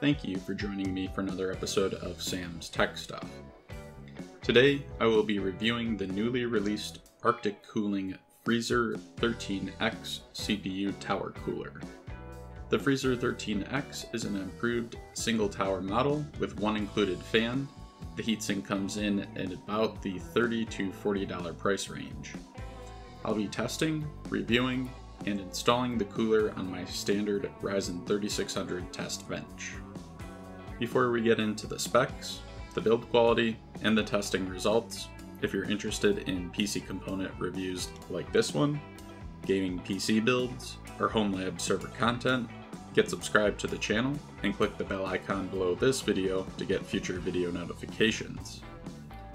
thank you for joining me for another episode of Sam's Tech Stuff. Today, I will be reviewing the newly released Arctic Cooling Freezer 13X CPU Tower Cooler. The Freezer 13X is an improved single tower model with one included fan. The heatsink comes in at about the $30 to $40 price range. I'll be testing, reviewing, and installing the cooler on my standard Ryzen 3600 test bench. Before we get into the specs, the build quality, and the testing results, if you're interested in PC component reviews like this one, gaming PC builds, or home lab server content, get subscribed to the channel and click the bell icon below this video to get future video notifications.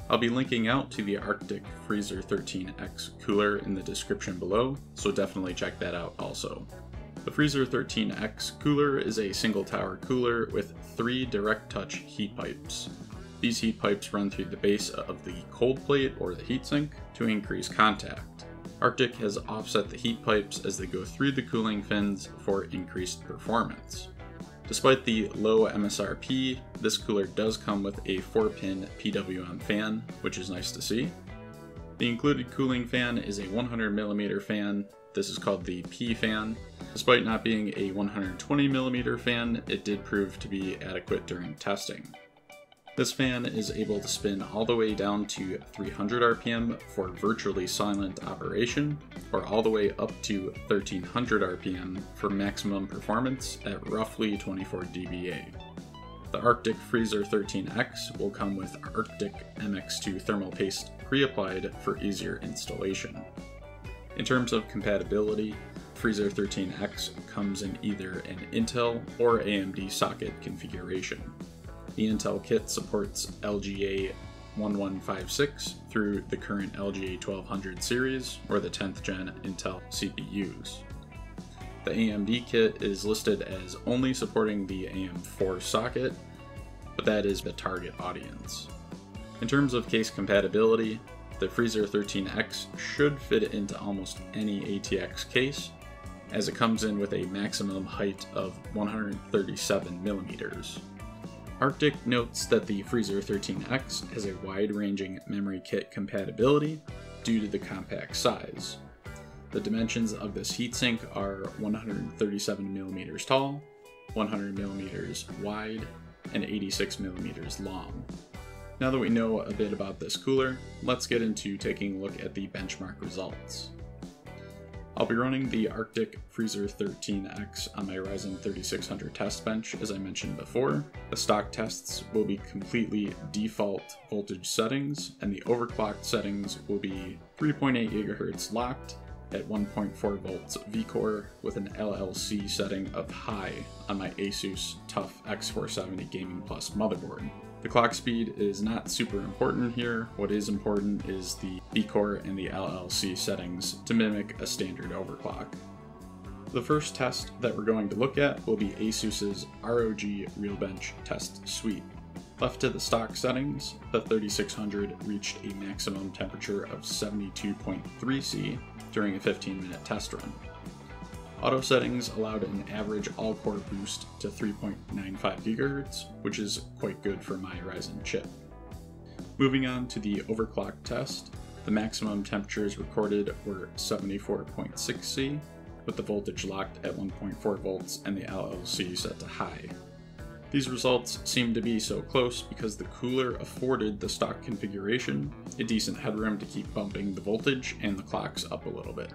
I'll be linking out to the Arctic Freezer 13X cooler in the description below, so definitely check that out also. The Freezer 13X cooler is a single tower cooler with three direct touch heat pipes. These heat pipes run through the base of the cold plate or the heatsink to increase contact. Arctic has offset the heat pipes as they go through the cooling fins for increased performance. Despite the low MSRP, this cooler does come with a 4-pin PWM fan, which is nice to see. The included cooling fan is a 100mm fan. This is called the P fan. Despite not being a 120mm fan, it did prove to be adequate during testing. This fan is able to spin all the way down to 300 RPM for virtually silent operation, or all the way up to 1300 RPM for maximum performance at roughly 24 dBA. The Arctic Freezer 13X will come with Arctic MX2 thermal paste pre-applied for easier installation. In terms of compatibility, Freezer 13X comes in either an Intel or AMD socket configuration. The Intel kit supports LGA 1156 through the current LGA 1200 series, or the 10th gen Intel CPUs. The AMD kit is listed as only supporting the AM4 socket, but that is the target audience. In terms of case compatibility, the Freezer 13X should fit into almost any ATX case, as it comes in with a maximum height of 137mm. Arctic notes that the Freezer 13X has a wide-ranging memory kit compatibility due to the compact size. The dimensions of this heatsink are 137mm tall, 100mm wide, and 86mm long. Now that we know a bit about this cooler, let's get into taking a look at the benchmark results. I'll be running the Arctic Freezer 13X on my Ryzen 3600 test bench, as I mentioned before. The stock tests will be completely default voltage settings, and the overclocked settings will be 3.8 GHz locked at 1.4 volts vCore with an LLC setting of high on my ASUS TUF X470 Gaming Plus motherboard. The clock speed is not super important here. What is important is the vCore and the LLC settings to mimic a standard overclock. The first test that we're going to look at will be ASUS's ROG RealBench test suite. Left to the stock settings, the 3600 reached a maximum temperature of 72.3 C during a 15-minute test run. Auto settings allowed an average all-core boost to 3.95 GHz, which is quite good for my Ryzen chip. Moving on to the overclock test, the maximum temperatures recorded were 74.6 C, with the voltage locked at 1.4 volts and the LLC set to high. These results seem to be so close because the cooler afforded the stock configuration a decent headroom to keep bumping the voltage and the clocks up a little bit.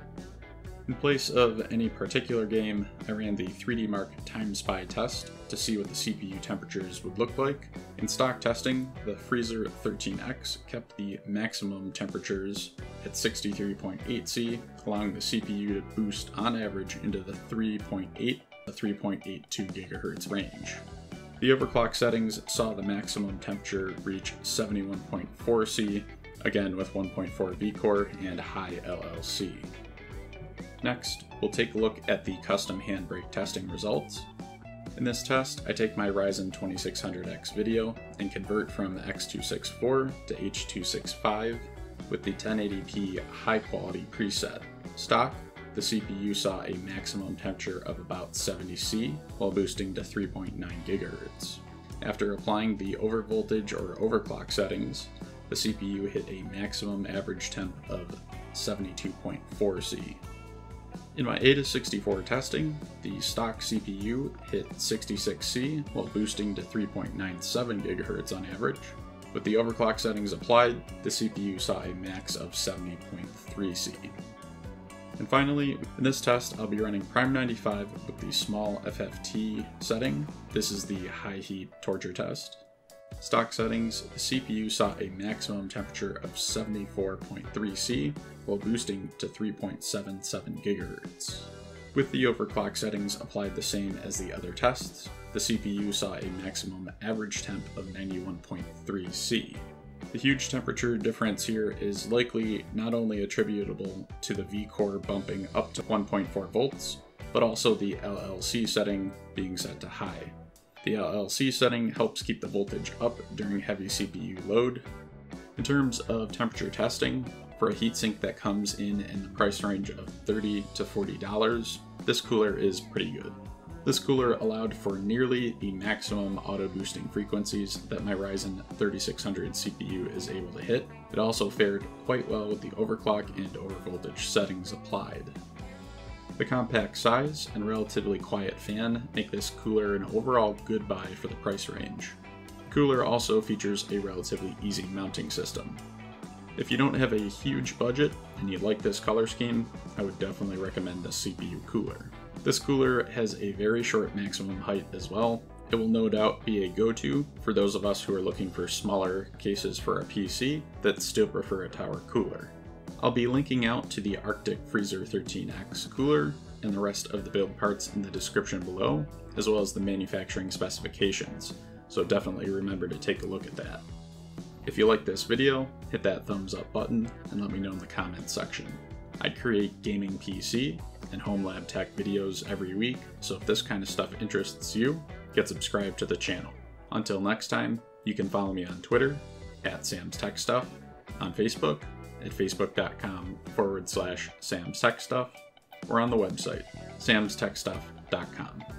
In place of any particular game, I ran the 3D Mark Time Spy test to see what the CPU temperatures would look like. In stock testing, the Freezer 13X kept the maximum temperatures at 63.8 C, allowing the CPU to boost on average into the 3.8 to 3.82 GHz range. The overclock settings saw the maximum temperature reach 71.4 C, again with 1.4 vCore and high LLC. Next, we'll take a look at the custom handbrake testing results. In this test, I take my Ryzen 2600X video and convert from X264 to H265 with the 1080p high quality preset. Stock, The CPU saw a maximum temperature of about 70°C while boosting to 3.9 GHz. After applying the overvoltage or overclock settings, the CPU hit a maximum average temp of 72.4°C. In my AIDA64 testing, the stock CPU hit 66°C while boosting to 3.97 GHz on average. With the overclock settings applied, the CPU saw a max of 70.3°C. And finally, in this test, I'll be running Prime95 with the small FFT setting. This is the high heat torture test. Stock settings, the CPU saw a maximum temperature of 74.3°C while boosting to 3.77 GHz. With the overclock settings applied the same as the other tests, the CPU saw a maximum average temp of 91.3°C. The huge temperature difference here is likely not only attributable to the vCore bumping up to 1.4 volts, but also the LLC setting being set to high. The LLC setting helps keep the voltage up during heavy CPU load. In terms of temperature testing, for a heatsink that comes in the price range of $30 to $40, this cooler is pretty good. This cooler allowed for nearly the maximum auto-boosting frequencies that my Ryzen 3600 CPU is able to hit. It also fared quite well with the overclock and overvoltage settings applied. The compact size and relatively quiet fan make this cooler an overall good buy for the price range. The cooler also features a relatively easy mounting system. If you don't have a huge budget and you like this color scheme, I would definitely recommend this CPU cooler. This cooler has a very short maximum height as well. It will no doubt be a go-to for those of us who are looking for smaller cases for a PC that still prefer a tower cooler. I'll be linking out to the Arctic Freezer 13X cooler and the rest of the build parts in the description below, as well as the manufacturing specifications, so definitely remember to take a look at that. If you like this video, hit that thumbs up button and let me know in the comments section. I create gaming PC and home lab tech videos every week, so if this kind of stuff interests you, get subscribed to the channel. Until next time, you can follow me on Twitter, @SamsTechStuff, on Facebook, at facebook.com/SamsTechStuff, or on the website, samstechstuff.com.